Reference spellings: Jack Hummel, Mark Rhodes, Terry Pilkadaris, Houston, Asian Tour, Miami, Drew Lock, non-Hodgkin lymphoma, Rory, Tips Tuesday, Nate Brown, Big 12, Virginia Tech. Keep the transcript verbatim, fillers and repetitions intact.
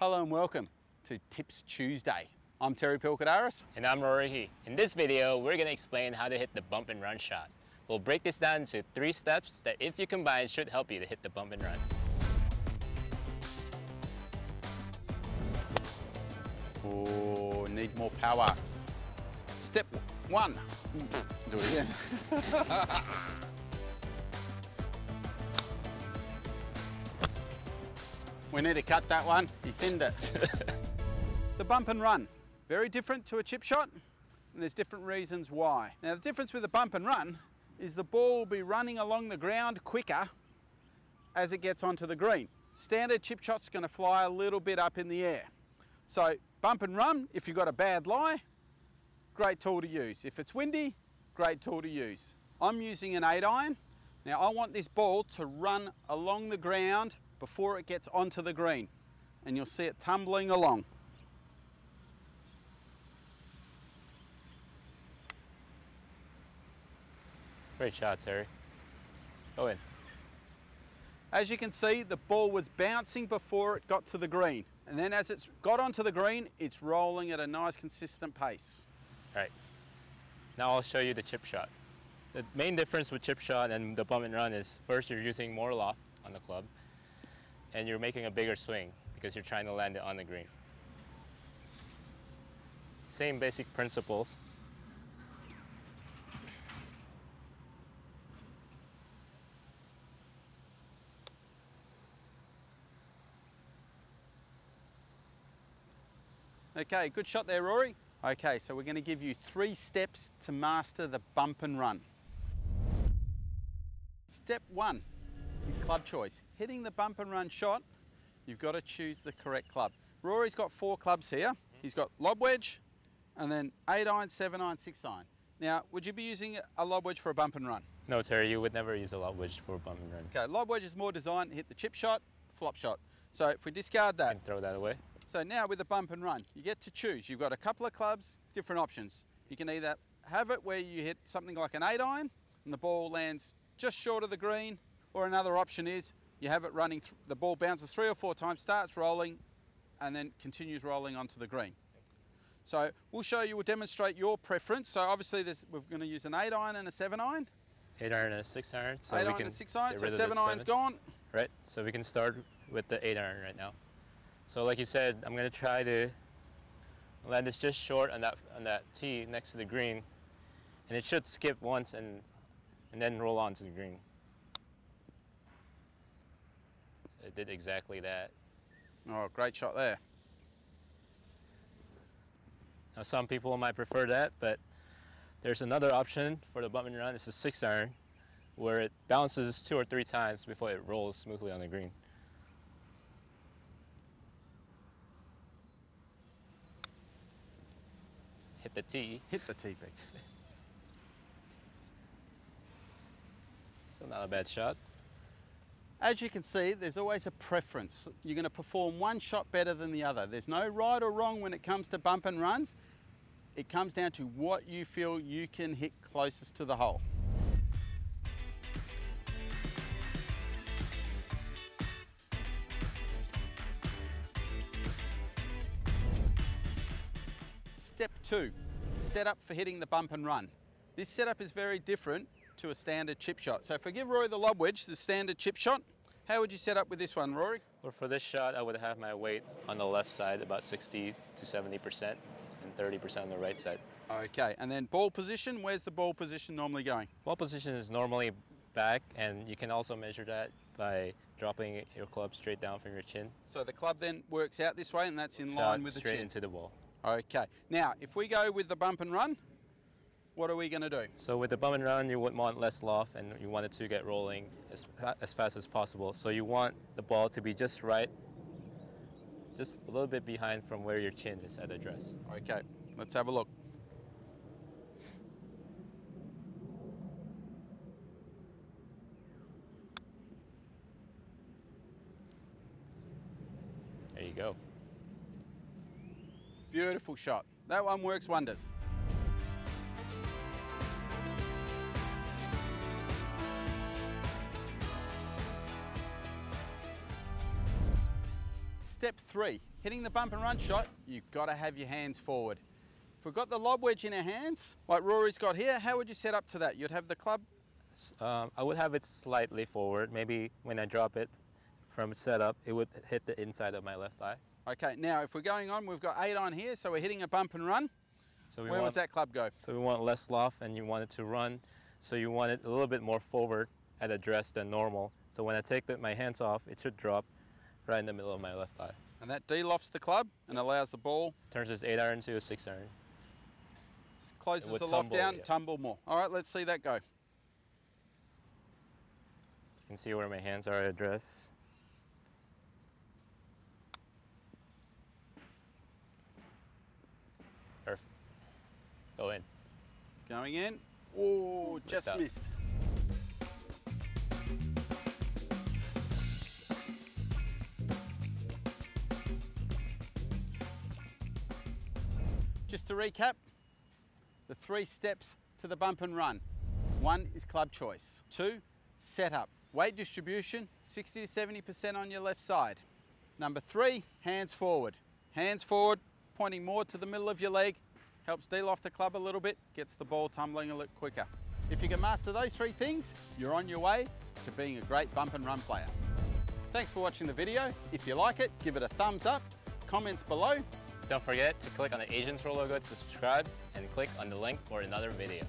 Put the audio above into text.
Hello and welcome to Tips Tuesday. I'm Terry Pilkadaris. And I'm Rory. In this video, we're going to explain how to hit the bump and run shot. We'll break this down into three steps that if you combine should help you to hit the bump and run. Oh, need more power. Step one. Do it again. We need to cut that one, he thinned it. The bump and run, very different to a chip shot, and there's different reasons why. Now the difference with a bump and run is the ball will be running along the ground quicker as it gets onto the green. Standard chip shot's gonna fly a little bit up in the air. So bump and run, if you've got a bad lie, great tool to use. If it's windy, great tool to use. I'm using an eight iron. Now I want this ball to run along the ground before it gets onto the green, and you'll see it tumbling along. Great shot, Terry. Go in. As you can see, the ball was bouncing before it got to the green, and then as it's got onto the green, it's rolling at a nice consistent pace. All right, now I'll show you the chip shot. The main difference with chip shot and the bump and run is first you're using more loft on the club, and you're making a bigger swing because you're trying to land it on the green. Same basic principles. Okay, good shot there, Rory. Okay, so we're going to give you three steps to master the bump and run. Step one. His club choice. Hitting the bump and run shot, you've got to choose the correct club. Rory's got four clubs here. He's got lob wedge, and then eight iron, seven iron, six iron. Now, would you be using a lob wedge for a bump and run? No, Terry, you would never use a lob wedge for a bump and run. Okay, lob wedge is more designed to hit the chip shot, flop shot. So if we discard that. And throw that away. So now with the bump and run, you get to choose. You've got a couple of clubs, different options. You can either have it where you hit something like an eight iron, and the ball lands just short of the green. Or another option is you have it running, th the ball bounces three or four times, starts rolling, and then continues rolling onto the green. So we'll show you, we'll demonstrate your preference. So obviously this, we're going to use an eight iron and a seven iron. Eight iron and a six iron. So eight iron and a six iron, so seven iron's gone. Right, so we can start with the eight iron right now. So like you said, I'm going to try to land this just short on that, on that tee next to the green. And it should skip once and, and then roll onto the green. It did exactly that. Oh, great shot there. Now, some people might prefer that, but there's another option for the bump and run. It's a six iron, where it bounces two or three times before it rolls smoothly on the green. Hit the tee. Hit the tee, big. Still not a bad shot. As you can see, there's always a preference. You're going to perform one shot better than the other. There's no right or wrong when it comes to bump and runs. It comes down to what you feel you can hit closest to the hole. Step two, setup for hitting the bump and run. This setup is very different to a standard chip shot. So if I give Rory the lob wedge, the standard chip shot, how would you set up with this one, Rory? Well, for this shot, I would have my weight on the left side, about sixty to seventy percent, and thirty percent on the right side. Okay, and then ball position, where's the ball position normally going? Ball position is normally back, and you can also measure that by dropping your club straight down from your chin. So the club then works out this way, and that's in line with the chin? Straight into the wall. Okay, now if we go with the bump and run, what are we going to do? So with the bump and run, you would want less loft and you want it to get rolling as, as fast as possible. So you want the ball to be just right, just a little bit behind from where your chin is at the dress. Okay, let's have a look. There you go. Beautiful shot. That one works wonders. step three, hitting the bump and run shot, you've got to have your hands forward. If we've got the lob wedge in our hands, like Rory's got here, how would you set up to that? You'd have the club? Um, I would have it slightly forward. Maybe when I drop it from setup, it would hit the inside of my left eye. Okay, now if we're going on, we've got eight on here, so we're hitting a bump and run. So we Where want, does that club go? So we want less loft and you want it to run, so you want it a little bit more forward at address than normal. So when I take the, my hands off, it should drop right in the middle of my left eye. And that de-lofts the club and allows the ball. Turns this eight iron to a six iron. Closes the loft down, yeah. Tumble more. All right, let's see that go. You can see where my hands are at address. Perfect. Go in. Going in. Oh, just missed. Just to recap, the three steps to the bump and run. One is club choice. Two, setup. Weight distribution, sixty to seventy percent on your left side. Number three, hands forward. Hands forward, pointing more to the middle of your leg, helps de-loft the club a little bit, gets the ball tumbling a little quicker. If you can master those three things, you're on your way to being a great bump and run player. Thanks for watching the video. If you like it, give it a thumbs up, comments below. Don't forget to click on the Asian Tours logo to subscribe and click on the link for another video.